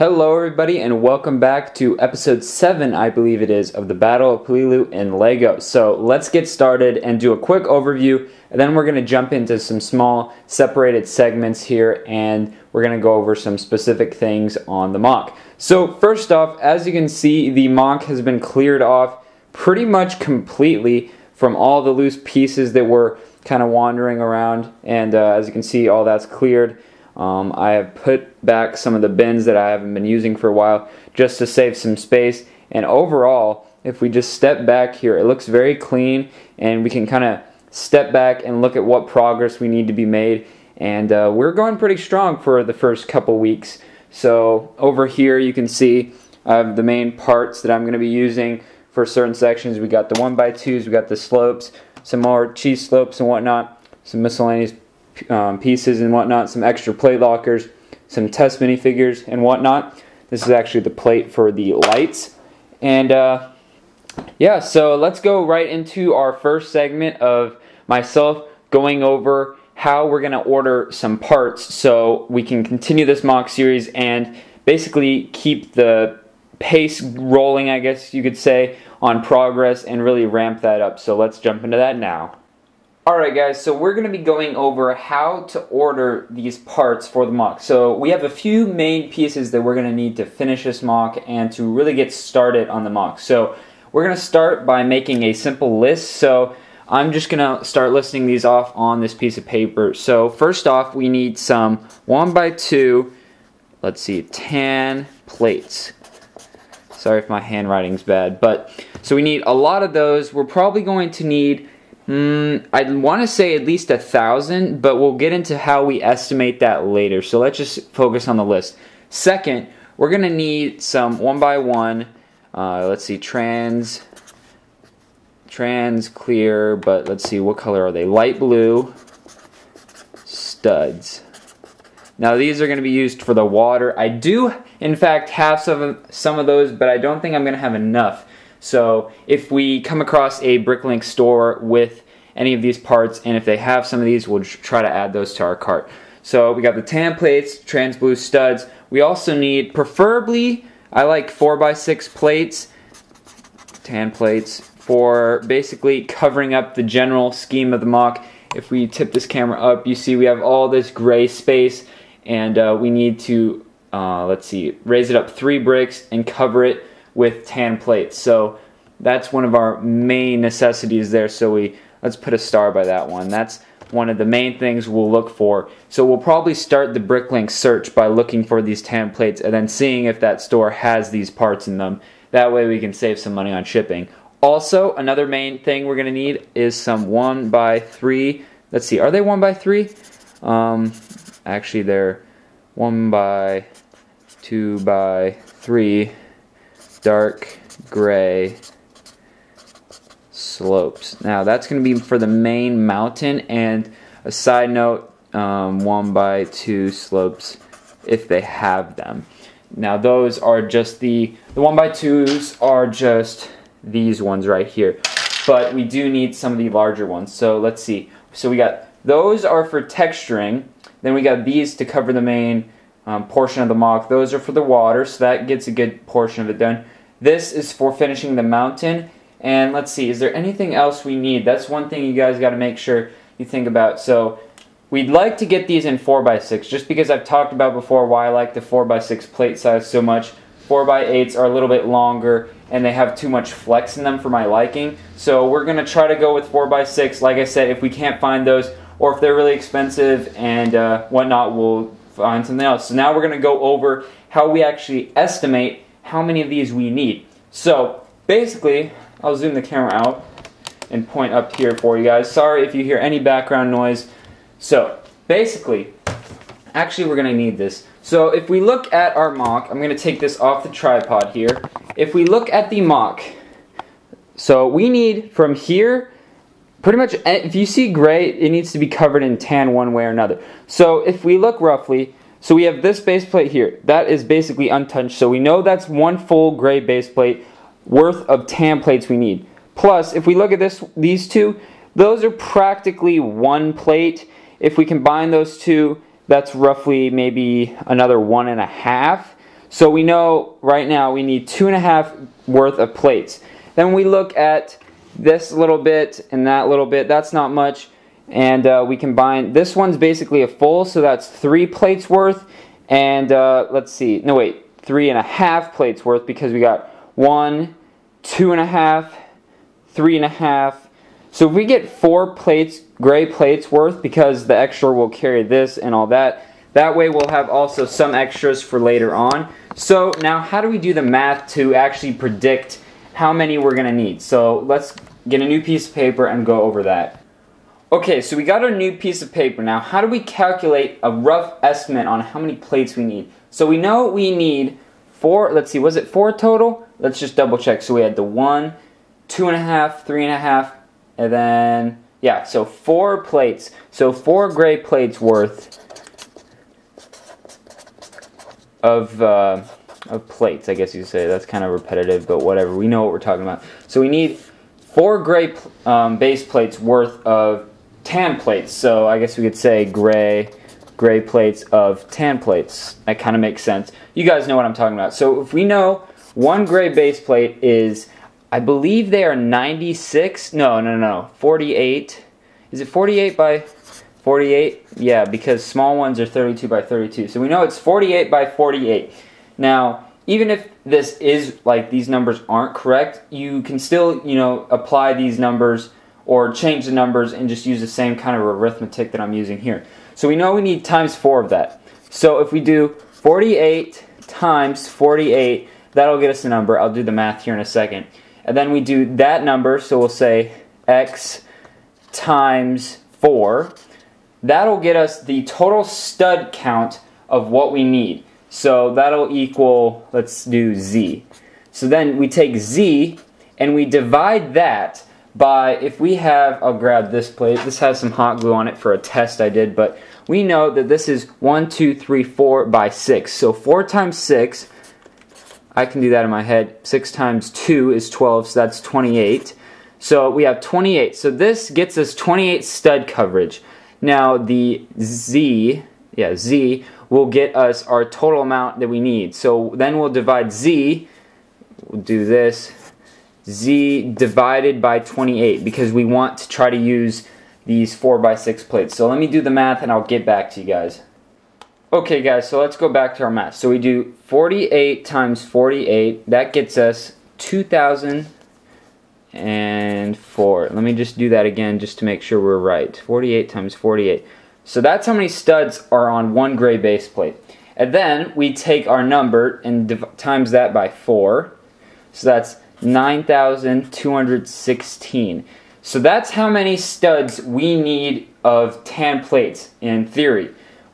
Hello everybody and welcome back to episode 7, I believe it is, of the Battle of Peleliu in LEGO. So let's get started and do a quick overview, and then we're going to jump into some small separated segments here, and we're going to go over some specific things on the mock. So first off, as you can see, the mock has been cleared off pretty much completely from all the loose pieces that were kind of wandering around, and as you can see, all that's cleared. I have put back some of the bins that I haven't been using for a while just to save some space, and overall, if we just step back here, it looks very clean, and we can kind of step back and look at what progress we need to be made, and we're going pretty strong for the first couple weeks. So over here you can see I have the main parts that I'm going to be using for certain sections. We got the 1x2s, we got the slopes, some more cheese slopes and whatnot, some miscellaneous pieces and whatnot, some extra plate lockers, some test minifigures and whatnot. This is actually the plate for the lights, and yeah, so let's go right into our first segment of myself going over how we're gonna order some parts so we can continue this mock series and basically keep the pace rolling, I guess you could say, on progress and really ramp that up. So let's jump into that now. Alright guys, so we're going to be going over how to order these parts for the mock. So we have a few main pieces that we're going to need to finish this mock and to really get started on the mock. So we're going to start by making a simple list. So I'm just going to start listing these off on this piece of paper. So first off, we need some 1x2, let's see, tan plates. Sorry if my handwriting's bad, but so we need a lot of those. We're probably going to need I want to say at least 1,000, but we'll get into how we estimate that later. So let's just focus on the list. Second, we're going to need some 1x1, let's see, trans clear, but let's see, what color are they? Light blue studs. Now these are going to be used for the water. I do, in fact, have some of those, but I don't think I'm going to have enough. So if we come across a BrickLink store with any of these parts, and if they have some of these, we'll try to add those to our cart. So we got the tan plates, trans blue studs. We also need, preferably, I like 4x6 plates, tan plates, for basically covering up the general scheme of the mock. If we tip this camera up, you see we have all this gray space, and we need to, let's see, raise it up 3 bricks and cover it with tan plates. So that's one of our main necessities there, so let's put a star by that one. That's one of the main things we'll look for. So we'll probably start the BrickLink search by looking for these tan plates and then seeing if that store has these parts in them. That way we can save some money on shipping. Also, another main thing we're gonna need is some 1x3. Let's see, are they 1x3? Actually they're 1x2x3 dark gray slopes. Now that's going to be for the main mountain, and a side note, 1x2 slopes if they have them. Now those are just the 1x2s are just these ones right here, but we do need some of the larger ones. So let's see. So we got those are for texturing, then we got these to cover the main portion of the mock. Those are for the water, so that gets a good portion of it done. This is for finishing the mountain, and let's see, is there anything else we need? That's one thing you guys got to make sure you think about. So we'd like to get these in 4x6, just because I've talked about before why I like the 4x6 plate size so much. 4x8s are a little bit longer, and they have too much flex in them for my liking. So we're going to try to go with 4x6. Like I said, if we can't find those, or if they're really expensive and whatnot, we'll find something else. So now we're going to go over how we actually estimate how many of these we need. So basically, I'll zoom the camera out and point up here for you guys. Sorry if you hear any background noise. So basically, actually we're going to need this. So if we look at our mock, I'm going to take this off the tripod here. If we look at the mock, so we need from here, pretty much, if you see gray, it needs to be covered in tan one way or another. So if we look roughly, so we have this base plate here. That is basically untouched, so we know that's one full gray base plate worth of tan plates we need. Plus, if we look at these two, those are practically one plate. If we combine those two, that's roughly maybe another 1.5. So we know right now we need 2.5 worth of plates. Then we look at this little bit and that little bit. That's not much. And we combine, this one's basically a full, so that's 3 plates worth. And let's see, no wait, 3.5 plates worth, because we got 1, 2.5, 3.5. So if we get 4 plates, gray plates worth, because the extra will carry this and all that. That way we'll have also some extras for later on. So now how do we do the math to actually predict how many we're gonna need? So let's get a new piece of paper and go over that. Okay, so we got our new piece of paper. Now how do we calculate a rough estimate on how many plates we need? So we know we need 4, let's see, was it 4 total? Let's just double check. So we had the 1, 2.5, 3.5, and then, yeah, so 4 plates. So 4 gray plates worth of plates, I guess you say. That's kind of repetitive, but whatever. We know what we're talking about. So we need 4 gray base plates worth of tan plates. So I guess we could say gray plates of tan plates. That kind of makes sense. You guys know what I'm talking about. So if we know 1 gray base plate is, I believe they are 96. No, 48. Is it 48 by 48? Yeah, because small ones are 32 by 32. So we know it's 48 by 48. Now, even if this is, like, these numbers aren't correct, you can still, you know, apply these numbers or change the numbers and just use the same kind of arithmetic that I'm using here. So we know we need times 4 of that. So if we do 48 times 48, that'll get us a number. I'll do the math here in a second. And then we do that number, so we'll say x times 4. That'll get us the total stud count of what we need. So that'll equal, let's do Z. So then we take Z and we divide that by, if we have, I'll grab this plate. This has some hot glue on it for a test I did, but we know that this is 1, 2, 3, 4 by 6. So 4 times 6, I can do that in my head. 6 times 2 is 12, so that's 28. So we have 28. So this gets us 28 stud coverage. Now the Z will get us our total amount that we need. So then we'll divide Z, we'll do this, Z divided by 28, because we want to try to use these 4x6 plates. So let me do the math and I'll get back to you guys. Okay guys, so let's go back to our math. So we do 48 times 48, that gets us 2,004. Let me just do that again just to make sure we're right. 48 times 48. So that's how many studs are on 1 gray base plate. And then we take our number and times that by 4. So that's 9,216. So that's how many studs we need of tan plates in theory,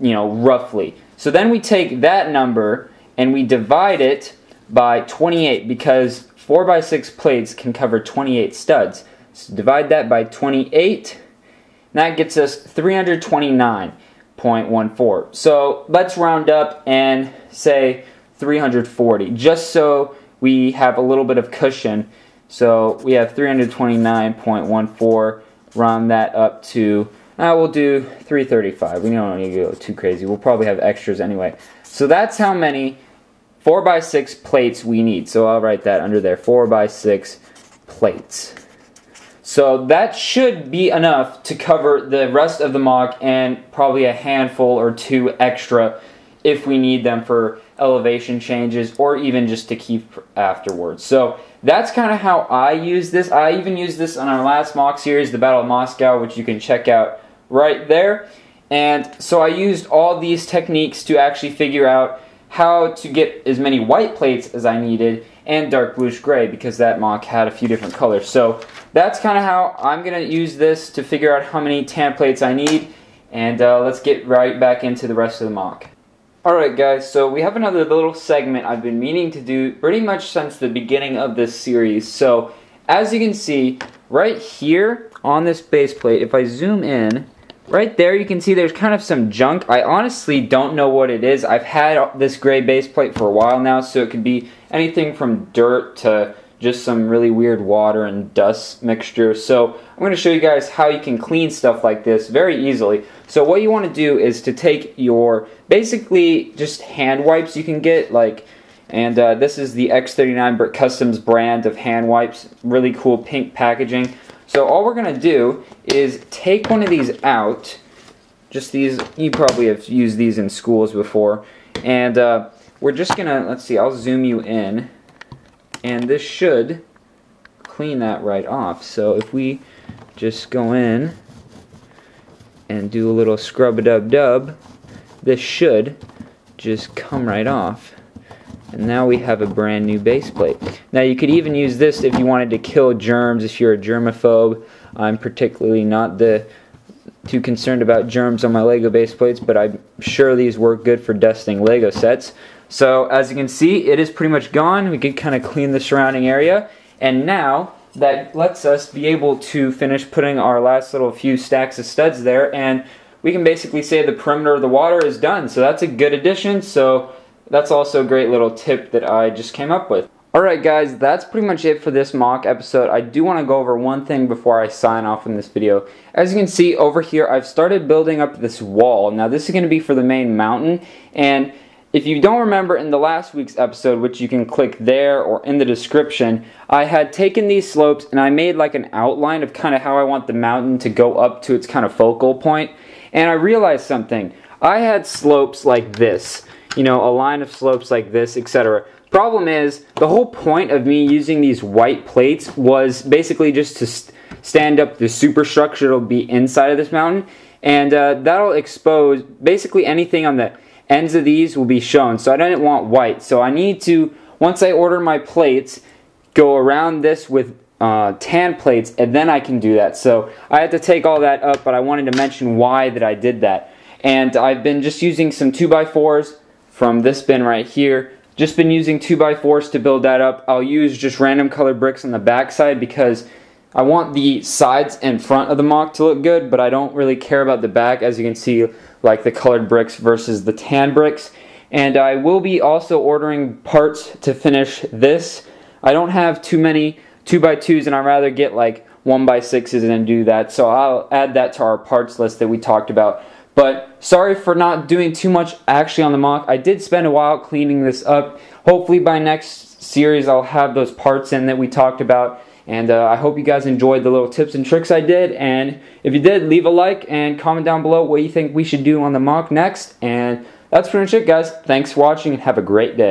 you know, roughly. So then we take that number and we divide it by 28, because 4x6 plates can cover 28 studs. So divide that by 28, and that gets us 329.14. So let's round up and say 340, just so we have a little bit of cushion. So we have 329.14, round that up to, we'll do 335. We don't need to go too crazy. We'll probably have extras anyway. So that's how many 4x6 plates we need. So I'll write that under there, 4x6 plates. So that should be enough to cover the rest of the mock and probably a handful or 2 extra if we need them for elevation changes or even just to keep afterwards. So that's kind of how I use this. I even used this on our last mock series, the Battle of Moscow, which you can check out right there. And so I used all these techniques to actually figure out how to get as many white plates as I needed and dark bluish gray, because that mock had a few different colors. So that's kind of how I'm going to use this to figure out how many tan plates I need, and let's get right back into the rest of the mock. Alright guys, so we have another little segment I've been meaning to do pretty much since the beginning of this series. So as you can see right here on this base plate, if I zoom in, right there you can see there's kind of some junk. I honestly don't know what it is. I've had this gray base plate for a while now, so it could be anything from dirt to just some really weird water and dust mixture. So I'm going to show you guys how you can clean stuff like this very easily. So what you want to do is to take your basically just hand wipes you can get, like And this is the X39 Brick Customs brand of hand wipes. Really cool pink packaging. So all we're going to do is take one of these out. Just these, you probably have used these in schools before. And we're just going to, let's see, I'll zoom you in. And this should clean that right off. So if we just go in and do a little scrub-a-dub-dub, this should just come right off. And now we have a brand new base plate. Now you could even use this if you wanted to kill germs, if you're a germaphobe. I'm particularly not too concerned about germs on my LEGO base plates, but I'm sure these work good for dusting LEGO sets. So as you can see, it is pretty much gone. We could kind of clean the surrounding area. And now that lets us be able to finish putting our last little few stacks of studs there. And we can basically say the perimeter of the water is done. So that's a good addition. So that's also a great little tip that I just came up with. Alright guys, that's pretty much it for this mock episode. I do want to go over one thing before I sign off in this video. As you can see over here, I've started building up this wall. Now this is going to be for the main mountain, and if you don't remember in the last week's episode, which you can click there or in the description, I had taken these slopes and I made like an outline of kind of how I want the mountain to go up to its kind of focal point. And I realized something. I had slopes like this. You know, a line of slopes like this, etc. Problem is, the whole point of me using these white plates was basically just to stand up the superstructure that'll be inside of this mountain, and that'll expose basically anything on the ends of these will be shown. So I didn't want white, so I need to, once I order my plates, go around this with tan plates, and then I can do that. So I had to take all that up, but I wanted to mention why that I did that. And I've been just using some 2x4s from this bin right here. Just been using 2x4s to build that up. I'll use just random color bricks on the back side because I want the sides and front of the mock to look good, but I don't really care about the back, as you can see, like the colored bricks versus the tan bricks. And I will be also ordering parts to finish this. I don't have too many 2x2s, and I'd rather get like 1x6s and do that, so I'll add that to our parts list that we talked about. But sorry for not doing too much actually on the mock. I did spend a while cleaning this up. Hopefully by next series I'll have those parts in that we talked about. And I hope you guys enjoyed the little tips and tricks I did. And if you did, leave a like and comment down below what you think we should do on the mock next. And that's pretty much it guys. Thanks for watching and have a great day.